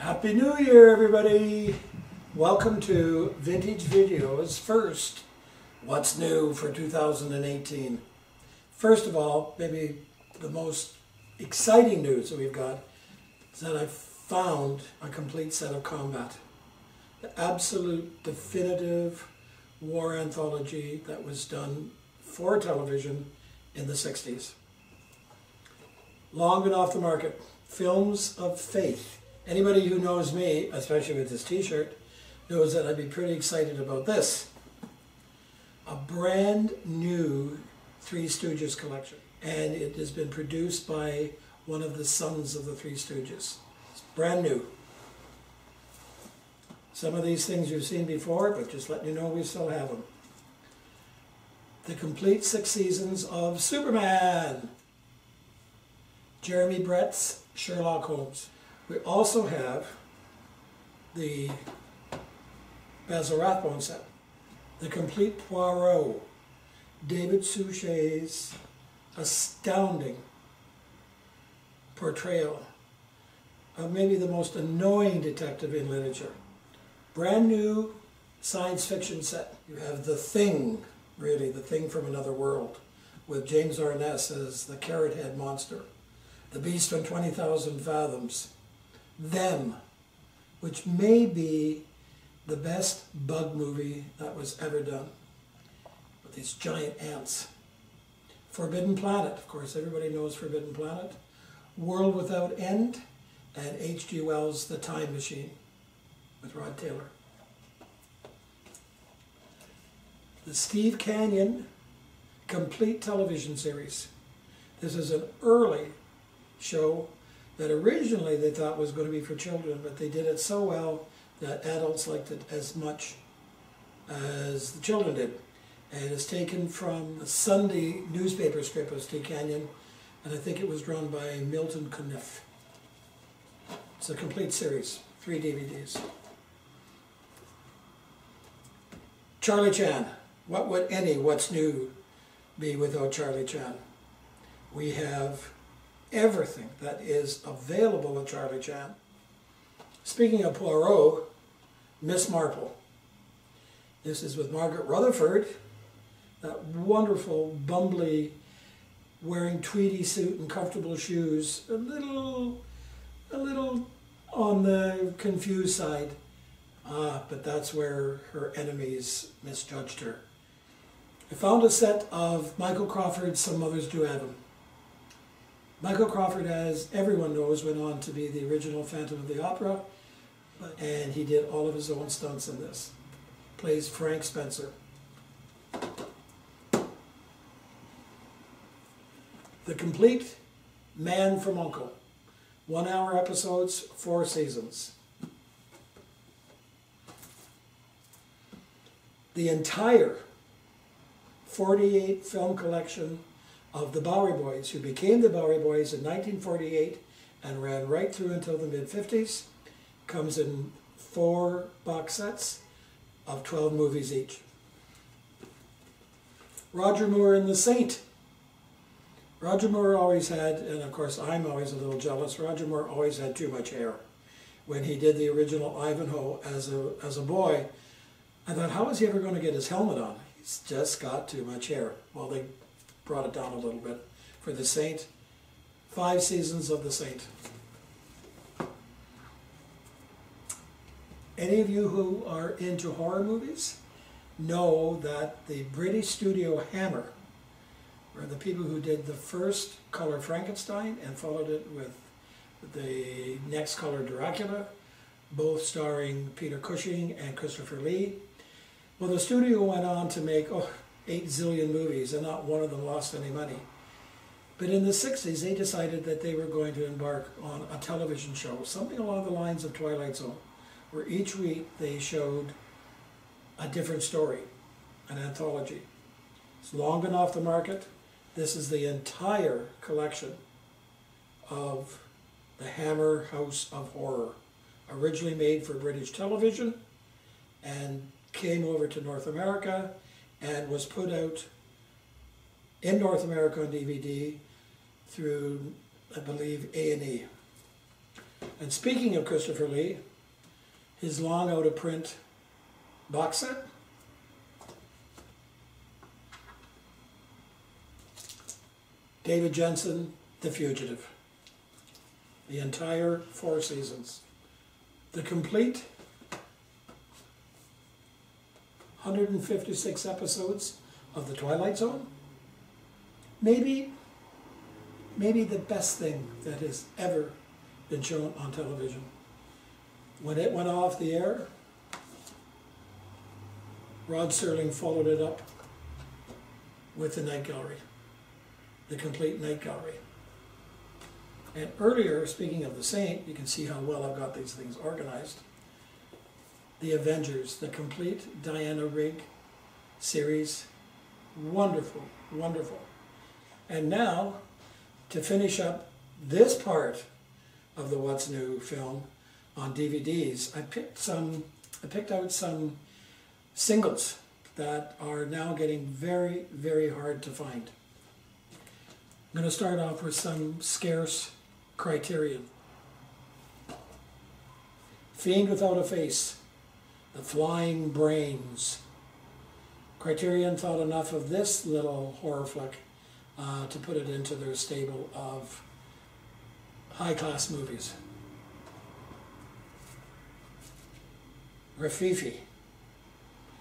Happy New Year, everybody! Welcome to Vintage Videos. First, what's new for 2018? First of all, maybe the most exciting news that we've got is that I found a complete set of Combat. The absolute definitive war anthology that was done for television in the 60s. Long been off the market. Films of faith. Anybody who knows me, especially with this t-shirt, knows that I'd be pretty excited about this. A brand new Three Stooges collection. And it has been produced by one of the sons of the Three Stooges. It's brand new. Some of these things you've seen before, but just letting you know we still have them. The complete 6 seasons of Superman. Jeremy Brett's Sherlock Holmes. We also have the Basil Rathbone set, the complete Poirot, David Suchet's astounding portrayal of maybe the most annoying detective in literature. Brand new science fiction set. You have The Thing, really, The Thing from Another World, with James Arness as the Carrot Head monster. The Beast on 20,000 Fathoms. Them, which may be the best bug movie that was ever done, with these giant ants. Forbidden Planet, of course, everybody knows Forbidden Planet. World Without End, and H.G. Wells' The Time Machine, with Rod Taylor. The Steve Canyon complete television series. This is an early show that originally they thought was going to be for children, but they did it so well that adults liked it as much as the children did. And it's taken from a Sunday newspaper strip of Steve Canyon, and I think it was drawn by Milton Kniff. It's a complete series, 3 DVDs. Charlie Chan. What would any What's New be without Charlie Chan? We have everything that is available at Charlie Chan. Speaking of Poirot, Miss Marple. This is with Margaret Rutherford, that wonderful, bumbly, wearing tweedy suit and comfortable shoes, a little on the confused side. But that's where her enemies misjudged her. I found a set of Michael Crawford's Some Mothers Do Have Them. Michael Crawford, as everyone knows, went on to be the original Phantom of the Opera, and he did all of his own stunts in this. Plays Frank Spencer. The complete Man from U.N.C.L.E. 1-hour episodes, 4 seasons. The entire 48 film collection of the Bowery Boys, who became the Bowery Boys in 1948 and ran right through until the mid-50s, comes in 4 box sets of 12 movies each. Roger Moore and The Saint. Roger Moore always had, and of course I'm always a little jealous, Roger Moore always had too much hair. When he did the original Ivanhoe as a boy, I thought, how is he ever going to get his helmet on? He's just got too much hair. Well, they brought it down a little bit for The Saint. 5 seasons of The Saint. Any of you who are into horror movies know that the British studio Hammer were the people who did the first color Frankenstein and followed it with the next color Dracula, both starring Peter Cushing and Christopher Lee. Well, the studio went on to make 8 zillion movies, and not one of them lost any money. But in the 60s, they decided that they were going to embark on a television show, something along the lines of Twilight Zone, where each week they showed a different story, an anthology. It's long been off the market. This is the entire collection of the Hammer House of Horror, originally made for British television and came over to North America and was put out in North America on DVD through, I believe, A&E. And speaking of Christopher Lee, his long out-of-print box set. David Jensen, The Fugitive. The entire 4 seasons. The complete 156 episodes of The Twilight Zone. Maybe the best thing that has ever been shown on television. When it went off the air, Rod Serling followed it up with the Night Gallery, the complete Night Gallery. And earlier, speaking of The Saint, you can see how well I've got these things organized. The Avengers, the complete Diana Rigg series. Wonderful, wonderful. And now, to finish up this part of the What's New film on DVDs, I picked out some singles that are now getting very, very hard to find. I'm going to start off with some scarce Criterion. Fiend Without a Face, The Flying Brains. Criterion thought enough of this little horror flick to put it into their stable of high-class movies. Rafifi,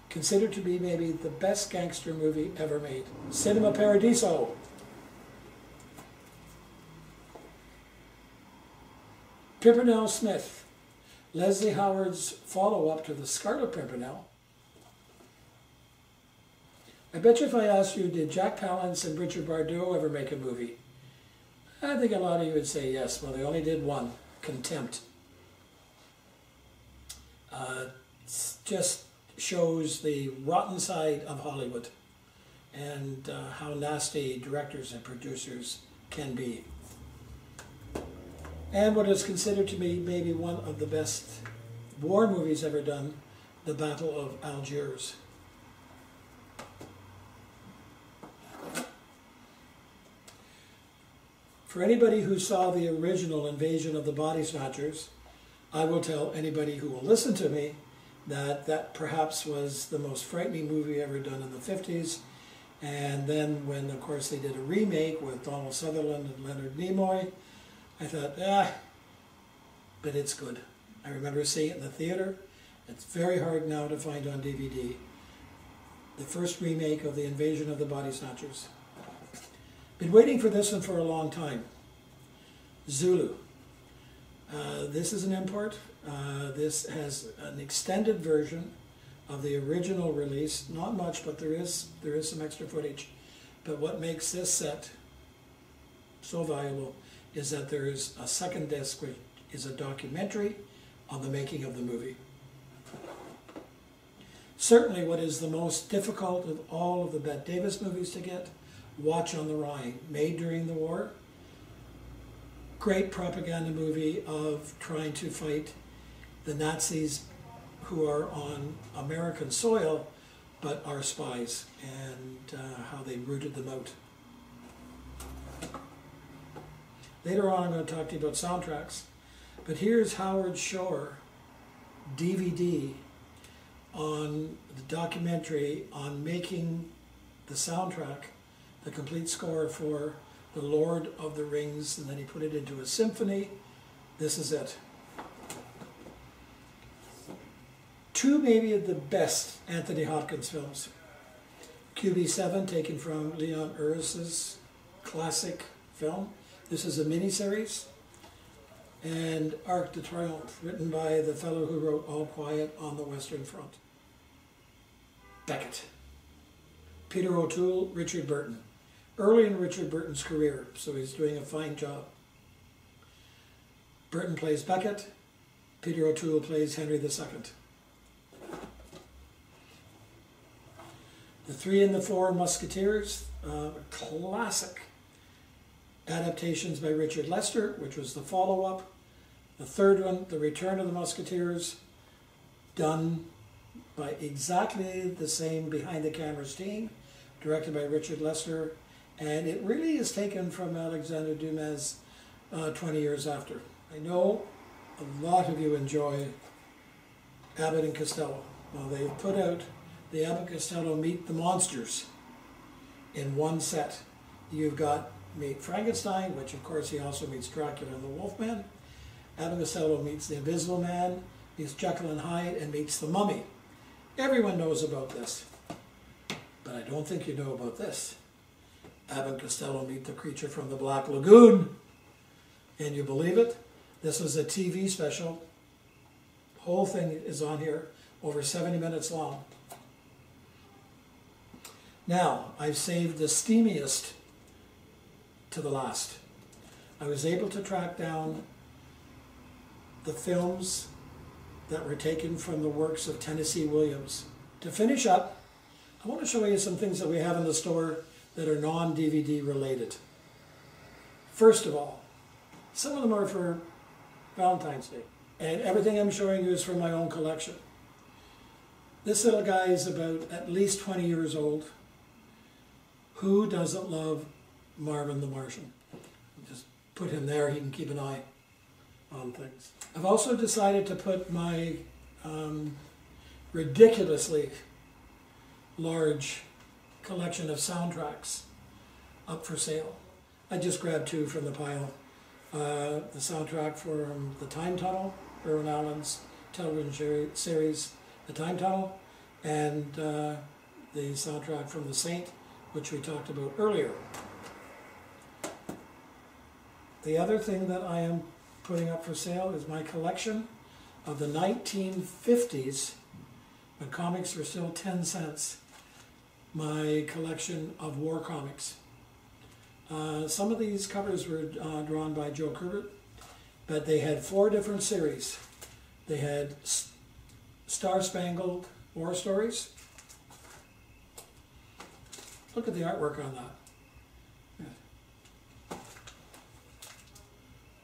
considered to be maybe the best gangster movie ever made. Cinema Paradiso. Pimpernel Smith, Leslie Howard's follow-up to The Scarlet Pimpernel. I bet you if I asked you, did Jack Palance and Richard Bardot ever make a movie? I think a lot of you would say yes. Well, they only did one, Contempt. Just shows the rotten side of Hollywood and how nasty directors and producers can be. And what is considered to be maybe one of the best war movies ever done, The Battle of Algiers. For anybody who saw the original Invasion of the Body Snatchers, I will tell anybody who will listen to me that that perhaps was the most frightening movie ever done in the 50s. And then when, of course, they did a remake with Donald Sutherland and Leonard Nimoy, I thought, but it's good. I remember seeing it in the theater. It's very hard now to find on DVD. The first remake of the Invasion of the Body Snatchers. Been waiting for this one for a long time. Zulu. This is an import. This has an extended version of the original release. Not much, but there is some extra footage. But what makes this set so valuable is that there is a second disc, which is a documentary on the making of the movie. Certainly what is the most difficult of all of the Bette Davis movies to get, Watch on the Rhine, made during the war. Great propaganda movie of trying to fight the Nazis who are on American soil but are spies, and how they rooted them out. Later on I'm going to talk to you about soundtracks, but here's Howard Shore DVD on the documentary on making the soundtrack, the complete score for The Lord of the Rings, and then he put it into a symphony. This is it. Two maybe of the best Anthony Hopkins films. QB7, taken from Leon Uris's classic film. This is a mini-series. And Arc de Triomphe, written by the fellow who wrote All Quiet on the Western Front. Beckett. Peter O'Toole, Richard Burton. Early in Richard Burton's career, so he's doing a fine job. Burton plays Beckett, Peter O'Toole plays Henry II. The Three and the Four Musketeers, classic adaptations by Richard Lester, which was the follow-up. The third one, The Return of the Musketeers, done by exactly the same behind-the-cameras team, directed by Richard Lester, and it really is taken from Alexandre Dumas 20 years after. I know a lot of you enjoy Abbott and Costello. Now they put out the Abbott and Costello Meet the Monsters in one set. You've got Meet Frankenstein, which of course he also meets Dracula and the Wolfman. Abbott and Costello meets the Invisible Man, meets Jekyll and Hyde, and meets the Mummy. Everyone knows about this, but I don't think you know about this. Abbott and Costello meet the creature from the Black Lagoon. And you believe it? This was a TV special. The whole thing is on here, over 70 minutes long. Now, I've saved the steamiest to the last. I was able to track down the films that were taken from the works of Tennessee Williams. To finish up, I want to show you some things that we have in the store that are non-DVD related. First of all, some of them are for Valentine's Day. And everything I'm showing you is from my own collection. This little guy is about at least 20 years old. Who doesn't love Marvin the Martian? Just put him there, he can keep an eye on things. I've also decided to put my ridiculously large collection of soundtracks up for sale. I just grabbed two from the pile. The soundtrack for The Time Tunnel, Irwin Allen's television series, The Time Tunnel, and the soundtrack from The Saint, which we talked about earlier. The other thing that I am putting up for sale is my collection of the 1950s, when comics were still 10¢. My collection of war comics. Some of these covers were drawn by Joe Kubert, but they had 4 different series. They had Star-Spangled War Stories. Look at the artwork on that. Yeah.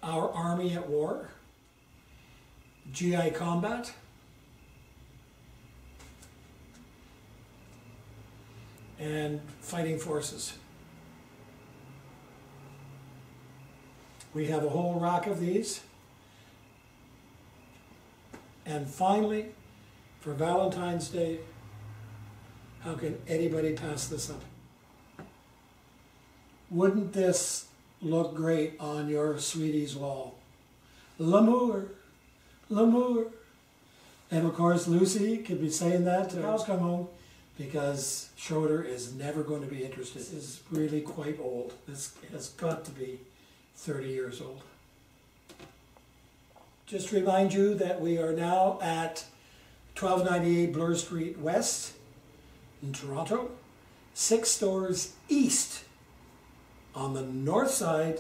Our Army at War, GI Combat, and Fighting Forces. We have a whole rack of these. And finally, for Valentine's Day, how can anybody pass this up? Wouldn't this look great on your sweetie's wall? L'amour, l'amour. And of course, Lucy could be saying that to House Come Home, because Schroeder is never going to be interested. This is really quite old. This has got to be 30 years old. Just to remind you that we are now at 1298 Bloor Street West in Toronto, 6 stores east on the north side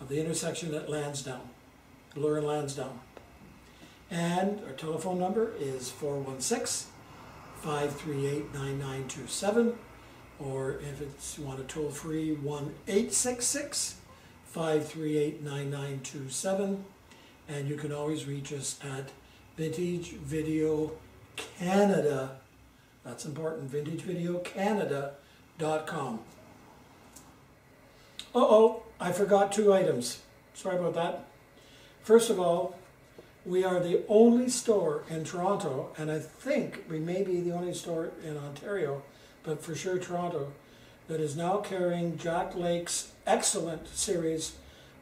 of the intersection at Lansdowne, Bloor and Lansdowne. And our telephone number is 416-538-9927, or if it's, you want a toll-free, 1-866-538-9927, and you can always reach us at Vintage Video Canada, that's important, vintagevideocanada.com. Uh-oh, I forgot 2 items. Sorry about that. First of all, we are the only store in Toronto, and I think we may be the only store in Ontario, but for sure Toronto, that is now carrying Jack Lake's excellent series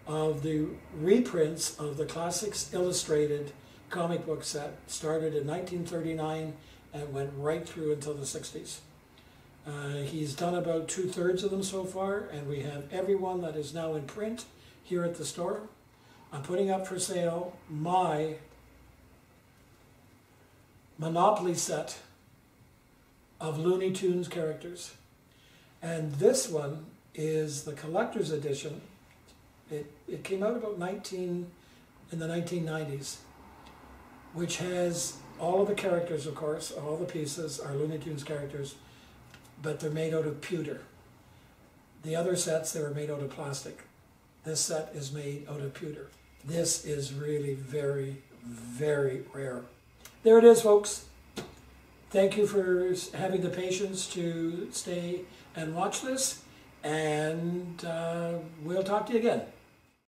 of the reprints of the Classics Illustrated comic book set, started in 1939 and went right through until the 60s. He's done about 2/3 of them so far, and we have every one that is now in print here at the store. I'm putting up for sale my Monopoly set of Looney Tunes characters. And this one is the collector's edition. It came out about in the 1990s, which has all of the characters, of course, all the pieces are Looney Tunes characters, but they're made out of pewter. The other sets, they were made out of plastic. This set is made out of pewter. This is really very, very rare. There it is, folks. Thank you for having the patience to stay and watch this, and we'll talk to you again.